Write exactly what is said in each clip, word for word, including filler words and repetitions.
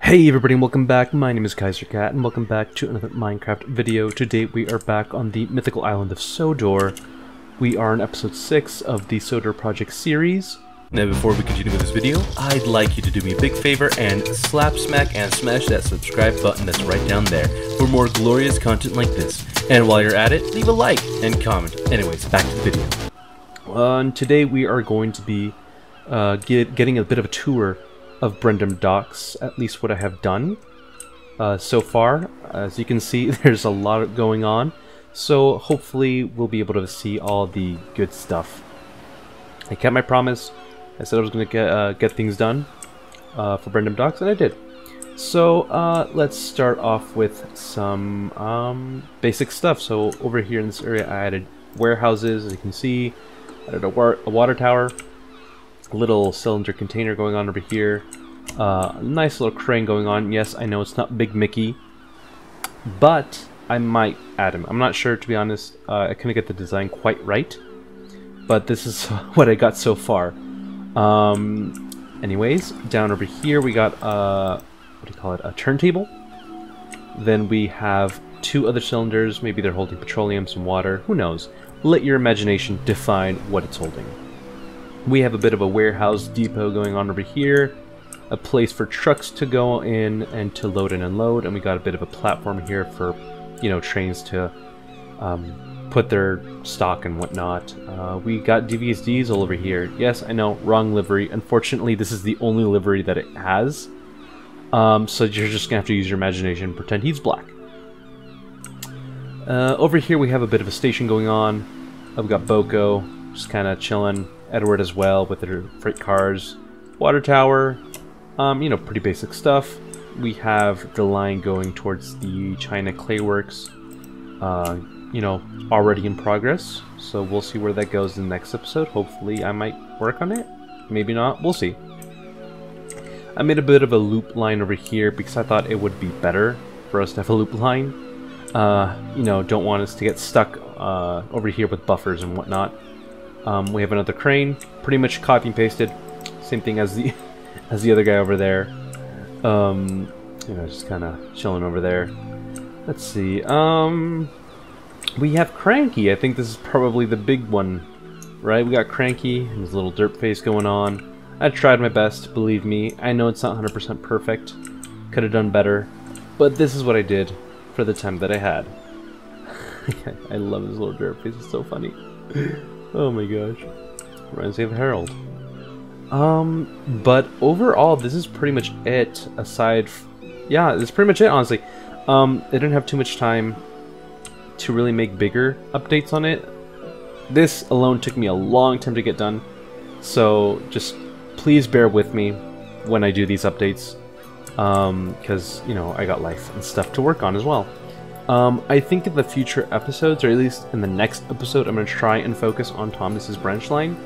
Hey everybody and welcome back, my name is Kaiser Cat and welcome back to another Minecraft video. Today we are back on the mythical island of Sodor. We are in episode six of the Sodor Project series. Now before we continue with this video, I'd like you to do me a big favor and slap, smack, and smash that subscribe button that's right down there for more glorious content like this. And while you're at it, leave a like and comment. Anyways, back to the video. Uh, and today we are going to be uh, get, getting a bit of a tour of Brendam Docks, at least what I have done uh, so far. As you can see, there's a lot going on, so hopefully we'll be able to see all the good stuff. I kept my promise. I said I was going to get, uh, get things done uh, for Brendam Docks, and I did. So uh, let's start off with some um, basic stuff. So over here in this area I added warehouses, as you can see. I added a, wa a water tower. A little cylinder container going on over here. Uh, nice little crane going on. Yes, I know it's not Big Mickey, but I might add him. I'm not sure, to be honest. Uh, I couldn't get the design quite right, but this is what I got so far. Um, anyways, down over here we got a, what do you call it, a turntable. Then we have two other cylinders. Maybe they're holding petroleum, some water. Who knows? Let your imagination define what it's holding. We have a bit of a warehouse depot going on over here, a place for trucks to go in and to load and unload, and we got a bit of a platform here for, you know, trains to um, put their stock and whatnot. Uh, we got D V S Ds all over here. Yes, I know, wrong livery. Unfortunately, this is the only livery that it has, um, so you're just gonna have to use your imagination and pretend he's black. Uh, over here we have a bit of a station going on. Uh, we got Boco, just kind of chilling. Edward as well with their freight cars. Water tower, um, you know, pretty basic stuff. We have the line going towards the China Clayworks, uh, you know, already in progress. So we'll see where that goes in the next episode. Hopefully I might work on it. Maybe not. We'll see. I made a bit of a loop line over here because I thought it would be better for us to have a loop line. Uh, you know, don't want us to get stuck uh, over here with buffers and whatnot. Um, we have another crane, pretty much copy and pasted, same thing as the as the other guy over there. Um, you know, just kind of chilling over there. Let's see. Um, we have Cranky. I think this is probably the big one, right? We got Cranky and his little derp face going on. I tried my best, believe me. I know it's not one hundred percent perfect. Could have done better, but this is what I did for the time that I had. I love his little derp face. It's so funny. Oh my gosh, reminds me of Harold. Um, but overall, this is pretty much it. Aside, f yeah, this is pretty much it. Honestly, um, I didn't have too much time to really make bigger updates on it. This alone took me a long time to get done, so just please bear with me when I do these updates, um, because you know I got life and stuff to work on as well. Um, I think in the future episodes, or at least in the next episode, I'm going to try and focus on Thomas's branch line,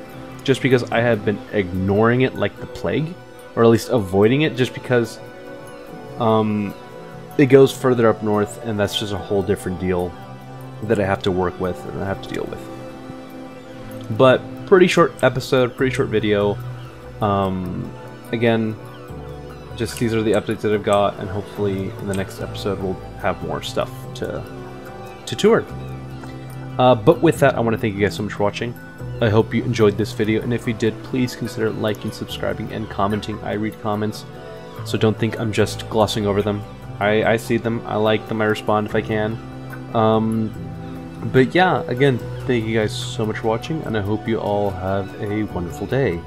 just because I have been ignoring it like the plague, or at least avoiding it, just because um, it goes further up north, and that's just a whole different deal that I have to work with, and I have to deal with. But pretty short episode, pretty short video. Um, again, just these are the updates that I've got, and hopefully in the next episode we'll have more stuff to to tour. Uh, but with that, I want to thank you guys so much for watching. I hope you enjoyed this video, and if you did, please consider liking, subscribing, and commenting. I read comments, so don't think I'm just glossing over them. I, I see them, I like them, I respond if I can. Um, but yeah, again, thank you guys so much for watching, and I hope you all have a wonderful day.